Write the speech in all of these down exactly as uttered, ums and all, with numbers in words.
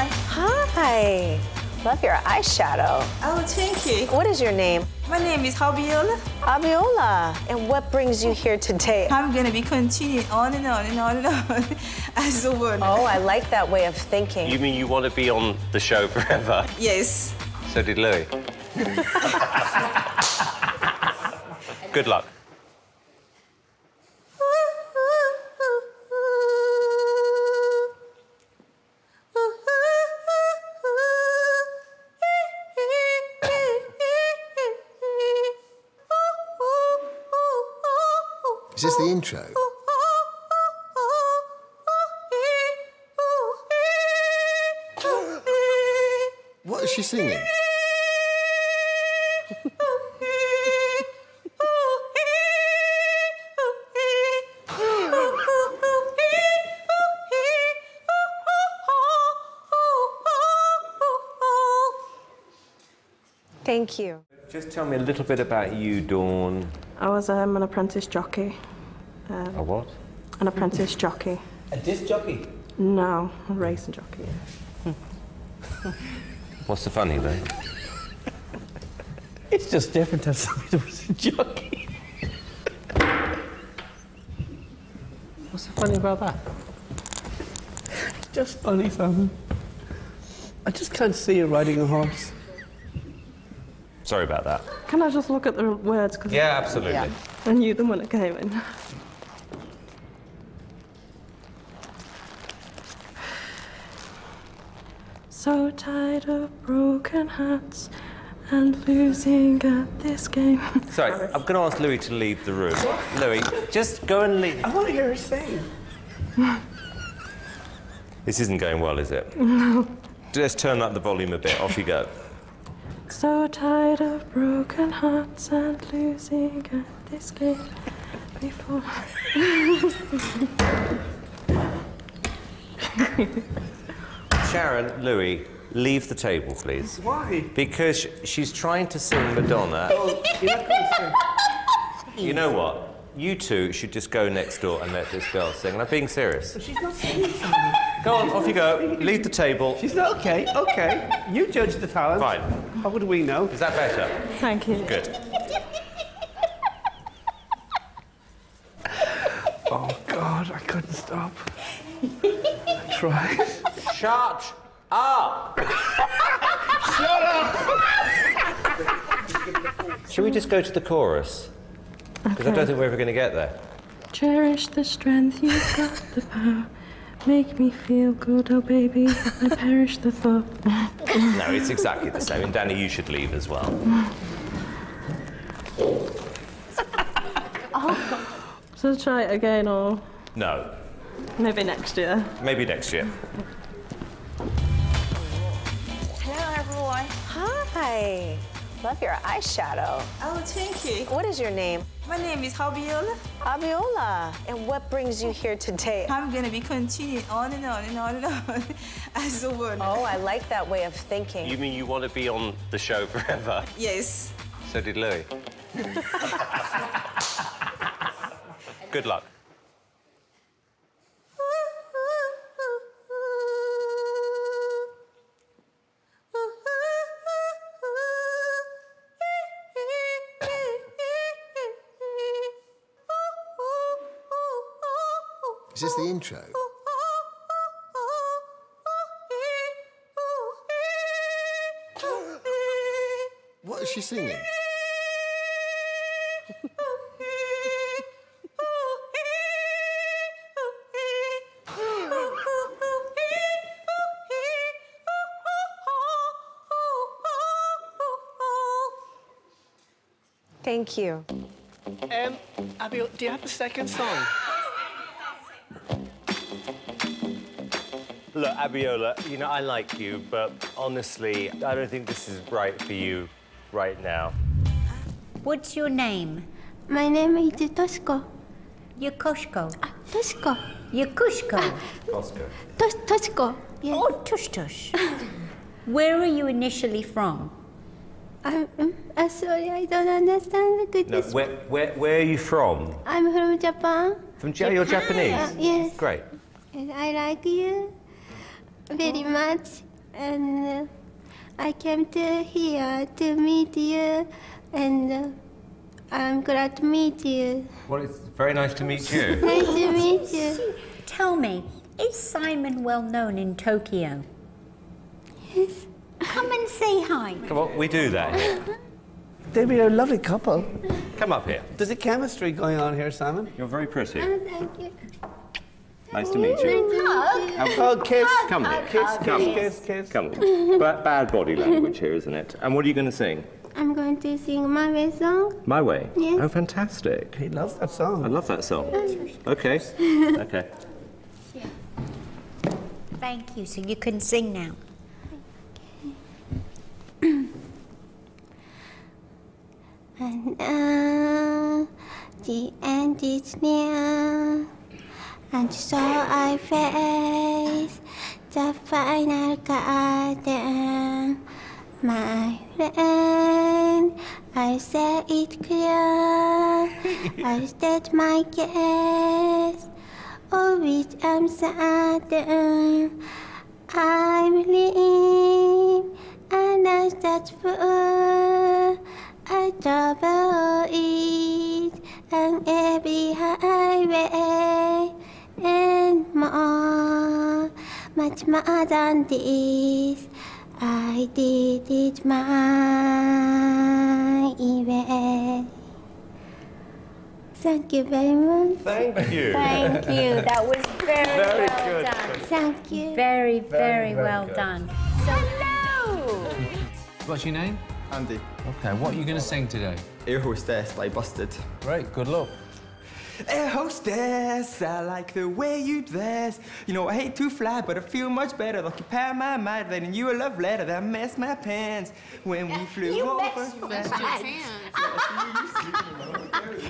Hi. Hi. Love your eyeshadow. Oh, thank you. What is your name? My name is Abiola. Abiola. And what brings you here today? I'm going to be continuing on and on and on and on as a woman. Oh, I like that way of thinking. You mean you want to be on the show forever? Yes. So did Louis. Good luck. Is this the intro? What is she singing? Thank you. Just tell me a little bit about you, Dawn. I was um, an apprentice jockey. Um, a what? An apprentice jockey. A disc jockey? No, a racing jockey. Yeah. What's the funny though? It's just different to somebody that was a jockey. What's so funny about that? It's just funny, Simon. I just can't see you riding a horse. Sorry about that. Can I just look at the words? Cause yeah, absolutely. Yeah. I knew them when it came in. So tired of broken hearts and losing at this game. Sorry, I'm going to ask Louis to leave the room. Louis, just go and leave. I want to hear her sing. This isn't going well, is it? No. Just turn up the volume a bit. Off you go. So tired of broken hearts and losing at this game before... Sharon, Louis, leave the table, please. Why? Because she's trying to sing Madonna. Oh, you know what? You two should just go next door and let this girl sing. And I'm being serious. But she's not singing. Go on, off you go. Leave the table. She's not okay. Okay. You judge the talent. Fine. How would we know? Is that better? Thank you. Good. Oh God, I couldn't stop. I tried. Shut up. Shut up. Should we just go to the chorus? Because okay. I don't think we're ever going to get there. Cherish the strength, you've got the power. Make me feel good, oh baby, I perish the thought. No, it's exactly the same. And Donna, you should leave as well. Oh. So try it again, or...? No. Maybe next year. Maybe next year. Hello, everyone. Hi. Love your eyeshadow. Oh, thank you. What is your name? My name is Abiola. Abiola. And what brings you here today? I'm going to be continuing on and on and on and on as a woman. Oh, I like that way of thinking. You mean you want to be on the show forever? Yes. So did Louis. Good luck. Is this the intro? What is she singing? Thank you. Um, Abby, do you have the second song? Look, Abiola, you know, I like you, but honestly, I don't think this is right for you right now. What's your name? My name is Toshiko. Yakoshiko. Ah, Toshiko. Yakoshiko. Ah, Toshiko. Tosh, Toshiko. Yeah. Oh, Tosh Tosh. Where are you initially from? I'm, I'm sorry, I don't understand. Good no, where, where, where are you from? I'm from Japan. From Japan? You're Japanese? Uh, yes. Great. And I like you. Very much. and I came to here to meet you, and I'm glad to meet you. Well, it's very nice to meet you. Nice to meet you. Tell me, is Simon well known in Tokyo? Yes. Come and say hi. Come on, we do that here. They'd be a lovely couple. Come up here. There's a chemistry going on here, Simon. You're very pretty. Oh, thank you. Nice to meet you. Hug. Oh, kiss. Come here. Kiss, kiss, kiss, kiss. Come on. Bad body language here, isn't it? And what are you going to sing? I'm going to sing My Way song. My Way? Yes. Oh, fantastic. He loves that song. I love that song. Okay. Okay. Yeah. Thank you. So you can sing now. And uh, the end is near, and so I face the final garden. My friend, I say it clear, I state my case, of which I'm certain. I believe, and I start for. I travel it on every highway and more, much more than this. I did it my way. Thank you very much. Thank you. Thank you. That was very, very well good. done. Thank you. Very, very, very, very well good. done. So, hello. What's your name? Andy. Okay, what are you going to sing today? Air Hostess by Busted. Great, good luck. Air hostess, I like the way you dress. You know, I hate to fly, but I feel much better. Like you pie my mind, writing you a love letter that messed my pants when we flew you over. Messed you messed your pants.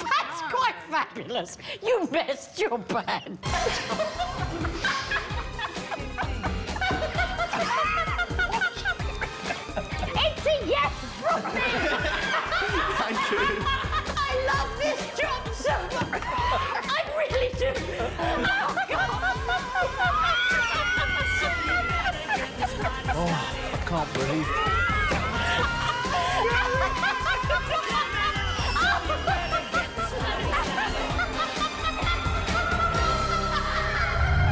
That's quite fabulous. You messed your pants. Yes, from me! Thank you. I love this job so much. I really do. Oh, God. Oh, I can't believe it.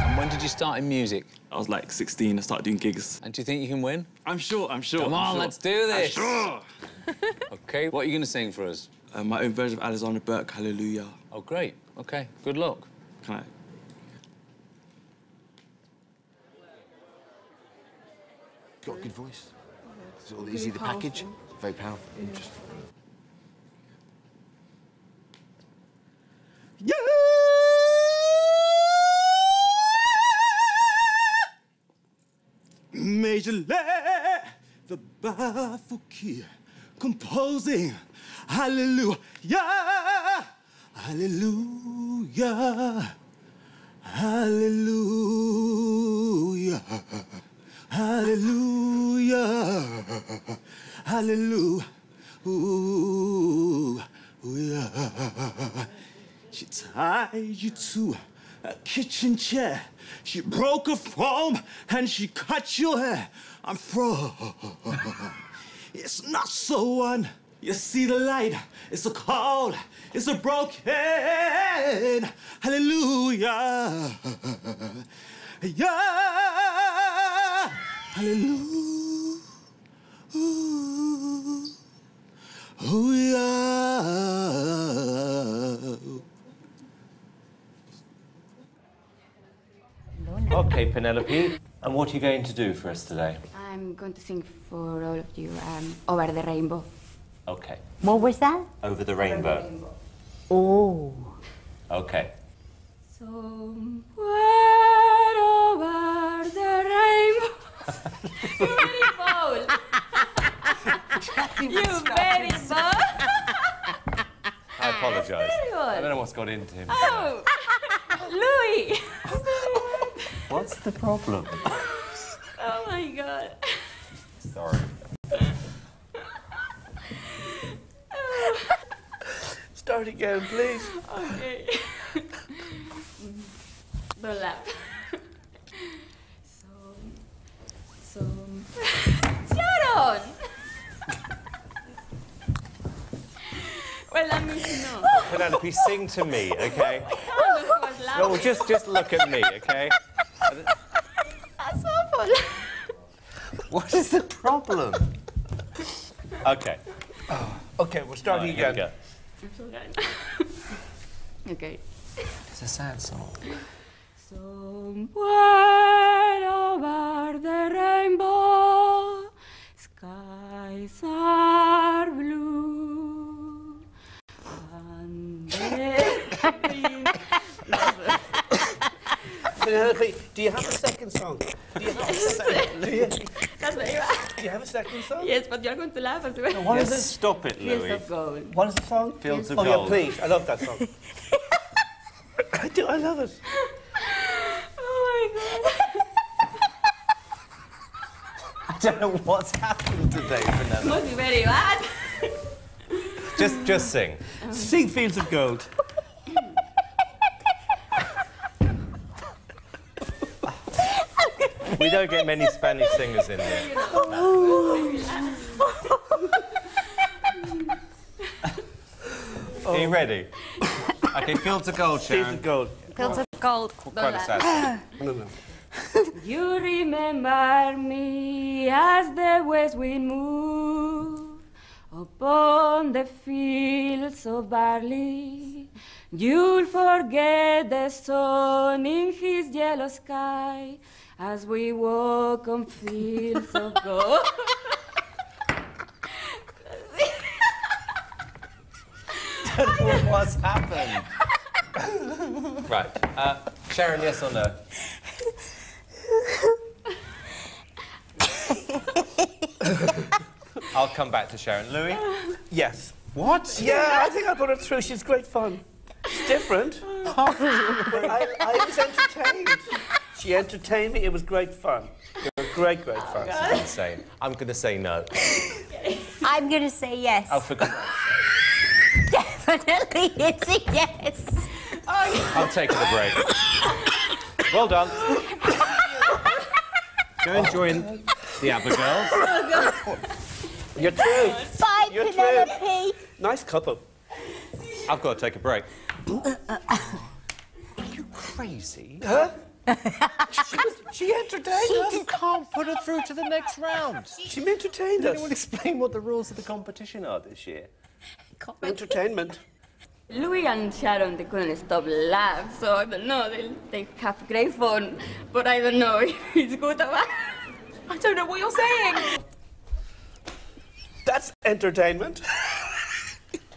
And when did you start in music? I was like sixteen, I started doing gigs. And do you think you can win? I'm sure, I'm sure. Come on, sure. let's do this! I'm sure! OK, what are you going to sing for us? Uh, my own version of Alexander Burke, Hallelujah. Oh, great. OK, good luck. Can I? Got a good voice. It's all easy, the package. Very powerful. Yeah. Interesting. Yeah! Major Le, the Bafokir, composing Hallelujah, Hallelujah, Hallelujah, Hallelujah, Hallelujah. She tied you to a kitchen chair. She broke a foam and she cut your hair. I'm froze. It's not so on. You see the light. It's a cold. It's a broken. Hallelujah. Yeah. Hallelujah. Oh yeah. OK, Penelope, and what are you going to do for us today? I'm going to sing for all of you um, Over the Rainbow. OK. What was that? Over the Rainbow. Over the Rainbow. Oh. OK. Somewhere over the rainbow. Beautiful. You very bold. I apologise. I don't know what's got into him. Oh, Louis. What's the problem? Oh my God. Sorry. Start again, please. Okay. Don't laugh. So, so, Penelope, sing to me, okay? No, just just look at me, okay? That's awful. What is the problem? Okay. Oh, okay, we're starting right, again. I'm still going. Okay. It's a sad song. Somewhere over the rainbow, skies are blue, and Penelope, do you have a second song? Do you have a second? Do you, do you have a second song? Yes, but you're going to laugh as well. No, what yes. is it? Stop it, Louis. Fields of Gold. What is the song? Fields of oh, Gold. Oh, yeah, please. I love that song. I do. I love it. Oh, my God. I don't know what's happened today, Penelope. It must be very bad. Just, just sing. Um. Sing Fields of Gold. We don't get many Spanish singers in here. Are you ready? Okay, Fields of Gold, Sharon. Fields of Gold. Fields of Gold. Quite a sad. You remember me as the west wind moved upon the fields of barley. You'll forget the sun in his yellow sky as we walk on fields of gold. What's happened? Right. Uh, Sharon, yes or no? I'll come back to Sharon. Louis? Yes. What? Yeah, I think I got it through. She's great fun. It's different. But I, I was entertained. She entertained me. It was great fun. It was great, great fun. Oh, it's insane. I'm going to say no. I'm going to say yes. Oh, for God's sake. Definitely it's a yes. Oh. I'll take a break. Well done. Go enjoying oh, the Abigail. Oh, God. You're true. Bye, You're Penelope. True. Nice couple. I've got to take a break. Are you crazy? Huh? she, was, she entertained she us. You can't put her through to the next round. She entertained us. Anyone explain what the rules of the competition are this year? Entertainment. Louis and Sharon, they couldn't stop laughing, so I don't know. They, they have great fun, but I don't know if it's good or bad. I don't know what you're saying. That's entertainment.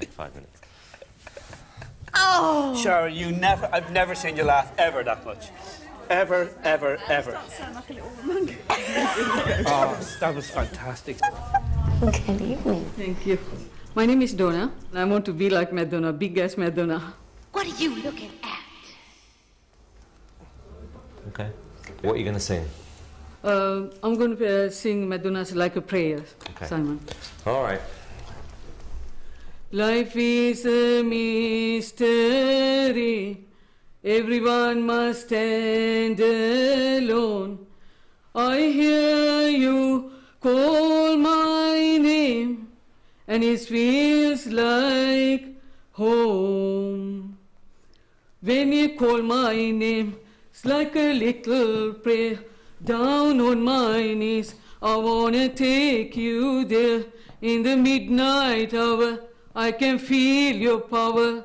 Take five minutes. Oh. Sharon, you never, I've never seen you laugh ever that much. Ever, ever, ever. That sounds like a little monkey. Oh, that was fantastic. Okay, leave me. Thank you. My name is Donna. I want to be like Madonna, big as Madonna. What are you looking at? Okay. What are you going to sing? Uh, I'm going to uh, sing Madonna's Like a Prayer, okay. Simon. All right. Life is a mystery. Everyone must stand alone. I hear you call my name, and it feels like home. When you call my name, it's like a little prayer. Down on my knees, I wanna take you there. In the midnight hour, I can feel your power,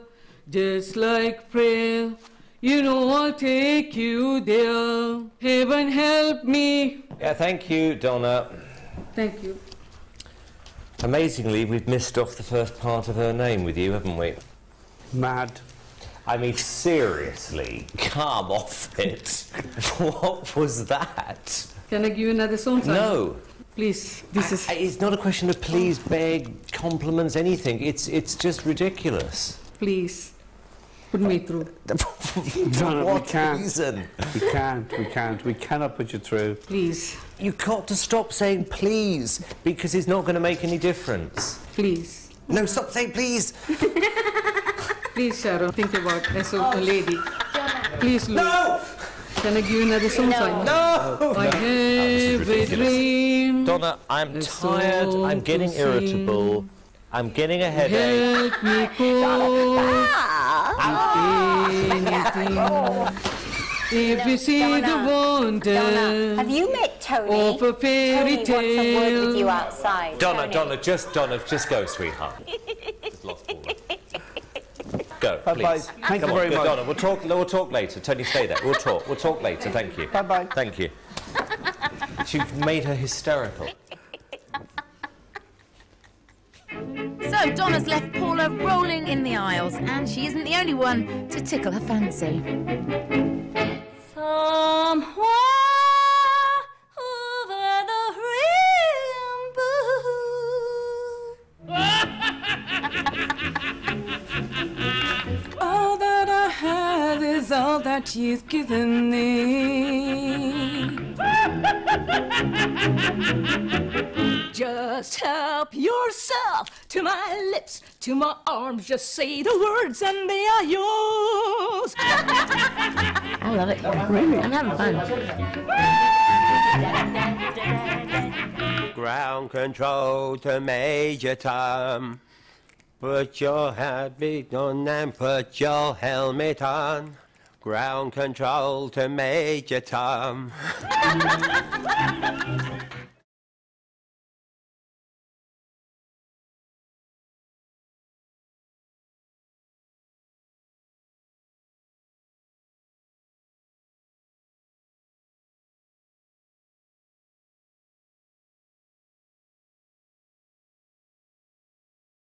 just like prayer. You know I'll take you there. Heaven help me. Yeah, thank you, Donna. Thank you. Amazingly, we've missed off the first part of her name with you, haven't we? Mad. I mean, seriously, come off it. What was that? Can I give you another song? Time? No. Please, this I, is... I, it's not a question of please, beg, compliments, anything. It's, it's just ridiculous. Please. Put me through. Donna, what we can't. Reason? We can't, we can't, we cannot put you through. Please. You've got to stop saying please, because it's not going to make any difference. Please. No, stop saying please. Please, Sharon, think about as a oh. lady. Please, Louis. No! Can I give you another song, Simon? No! no. I no. have oh, a dream. Donna, I'm tired, I'm getting irritable. I'm getting a headache. Let me go. Ah. If no, you see Donna, the wonder Donna, have you met Tony? Of a fairy tale. Tony wants a word with you outside. Donna, Tony. Donna, just Donna, just go, sweetheart. Just lost all go, bye please. Bye. Thank Come you on, very go, much, Donna. We'll talk. We'll talk later. Tony, stay there. We'll talk. We'll talk later. Thank you. Bye bye. Thank you. You've made her hysterical. So Donna's left Paula rolling in the aisles, and she isn't the only one to tickle her fancy. Somewhere over the rainbow. All that I have is all that you've given me. Just help yourself to my lips, to my arms. Just say the words and they are yours. I love it. Really? I'm having fun. Ground control to Major Tom. Put your headpiece on and put your helmet on. Ground control to Major Tom.